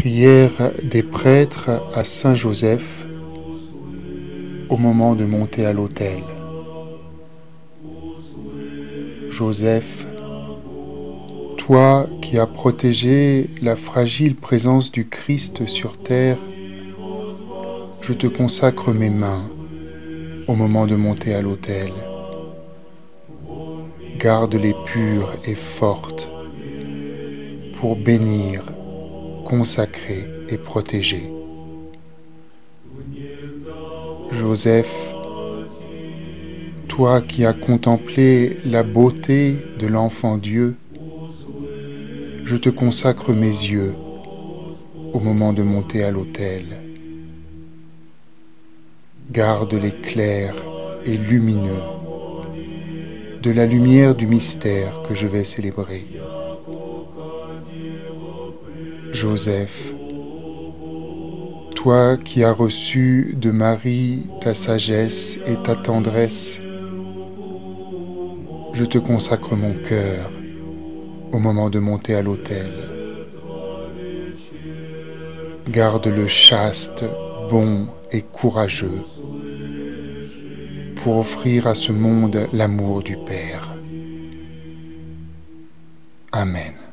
prière des prêtres à Saint Joseph au moment de monter à l'autel. Joseph, toi qui as protégé la fragile présence du Christ sur terre, je te consacre mes mains au moment de monter à l'autel. Garde-les pures et fortes pour bénir, consacrer et protéger. Joseph, toi qui as contemplé la beauté de l'enfant Dieu, je te consacre mes yeux au moment de monter à l'autel. Garde-les clairs et lumineux de la lumière du mystère que je vais célébrer. Joseph, toi qui as reçu de Marie ta sagesse et ta tendresse, je te consacre mon cœur au moment de monter à l'autel. Garde-le chaste, bon et courageux pour offrir à ce monde l'amour du Père. Amen.